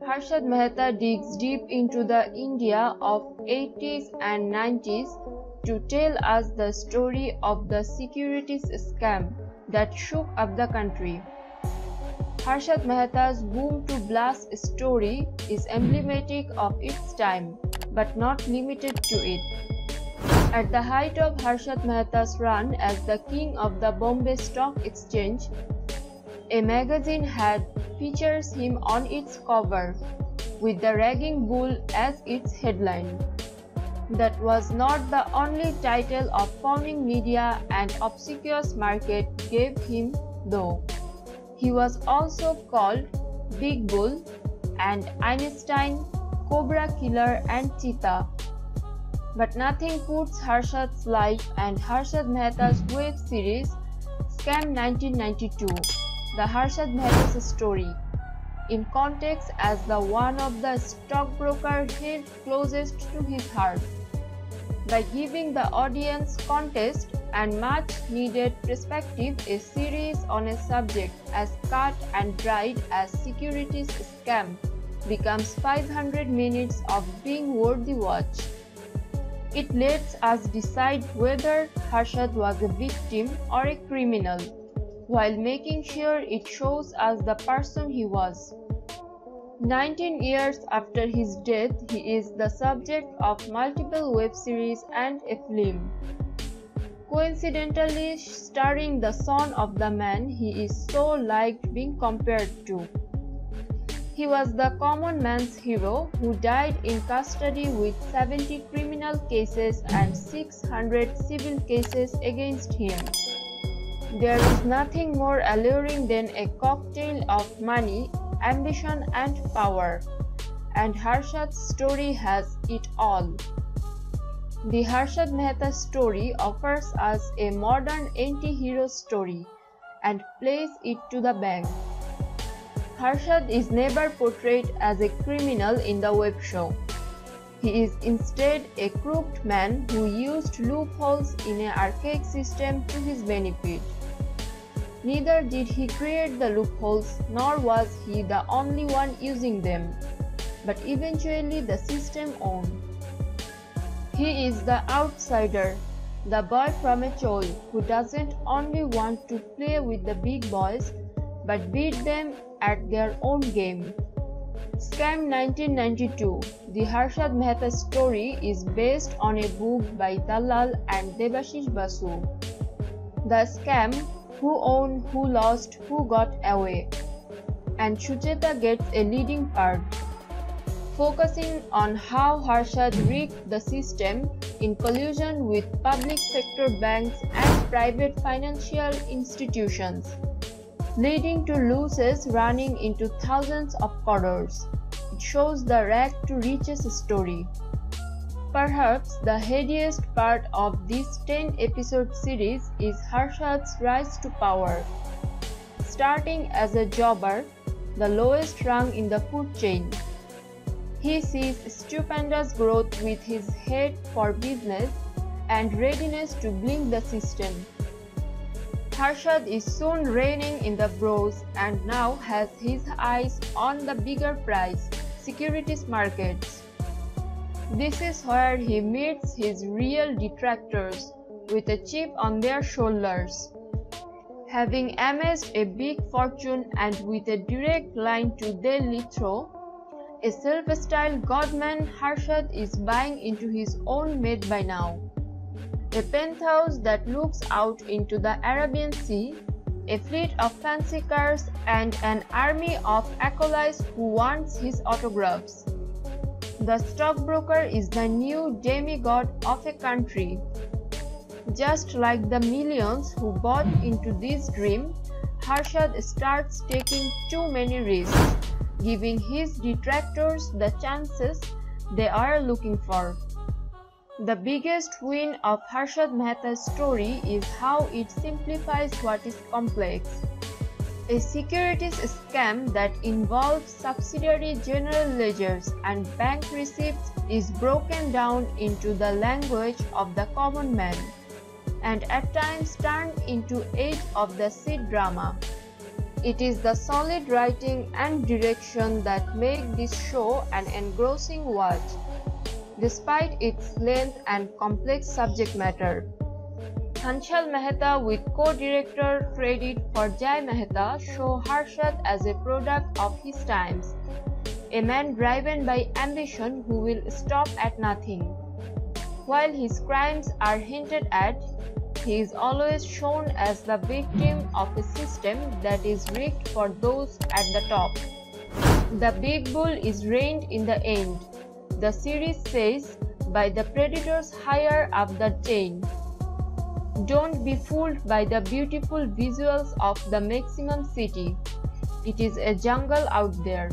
Harshad Mehta digs deep into the India of 80s and 90s to tell us the story of the securities scam that shook up the country. Harshad Mehta's boom to blast story is emblematic of its time, but not limited to it. At the height of Harshad Mehta's run as the king of the Bombay Stock Exchange, a magazine had features him on its cover, with the ragging bull as its headline. That was not the only title of founding media and obsequious market gave him, though. He was also called Big Bull and Einstein, Cobra Killer and Cheetah. But nothing puts Harshad's life and Harshad Mehta's web series Scam 1992, The Harshad Mehta's Story, in context as the one of the stockbroker held closest to his heart, by giving the audience context and much needed perspective. A series on a subject as cut and dried as securities scam becomes 500 minutes of being worthy watch. It lets us decide whether Harshad was a victim or a criminal, while making sure it shows us the person he was. 19 years after his death, he is the subject of multiple web series and a film. Coincidentally starring the son of the man he is so liked being compared to. He was the common man's hero who died in custody with 70 criminal cases and 600 civil cases against him. There is nothing more alluring than a cocktail of money, ambition and power, and Harshad's story has it all. The Harshad Mehta story offers us a modern anti-hero story and plays it to the bank. Harshad is never portrayed as a criminal in the web show. He is instead a crooked man who used loopholes in an archaic system to his benefit. Neither did he create the loopholes, nor was he the only one using them, but eventually the system owned. He is the outsider, the boy from a chole who doesn't only want to play with the big boys, but beat them at their own game. Scam 1992, The Harshad Mehta Story, is based on a book by Talal and Debashish Basu. The Scam, Who Owned, Who Lost, Who Got Away, and Shuchita gets a leading part, focusing on how Harshad rigged the system in collusion with public sector banks and private financial institutions, leading to losses running into thousands of crores. It shows the rags-to-riches story. Perhaps the headiest part of this 10-episode series is Harshad's rise to power. Starting as a jobber, the lowest rung in the food chain, he sees stupendous growth with his head for business and readiness to blink the system. Harshad is soon reigning in the bros and now has his eyes on the bigger prize, securities markets. This is where he meets his real detractors with a chip on their shoulders. Having amassed a big fortune and with a direct line to their lithro, a self-styled godman, Harshad is buying into his own made by now. A penthouse that looks out into the Arabian Sea, a fleet of fancy cars and an army of acolytes who wants his autographs. The stockbroker is the new demigod of a country. Just like the millions who bought into this dream, Harshad starts taking too many risks, giving his detractors the chances they are looking for. The biggest win of Harshad Mehta's story is how it simplifies what is complex. A securities scam that involves subsidiary general ledgers and bank receipts is broken down into the language of the common man, and at times turned into age of the seed drama. It is the solid writing and direction that make this show an engrossing watch, despite its length and complex subject matter. Anchal Mehta with co-director Fredit Parjai Mehta show Harshad as a product of his times, a man driven by ambition who will stop at nothing. While his crimes are hinted at, he is always shown as the victim of a system that is rigged for those at the top. The big bull is reined in the end, the series says, by the predators higher up the chain. Don't be fooled by the beautiful visuals of the Mexican city. It is a jungle out there.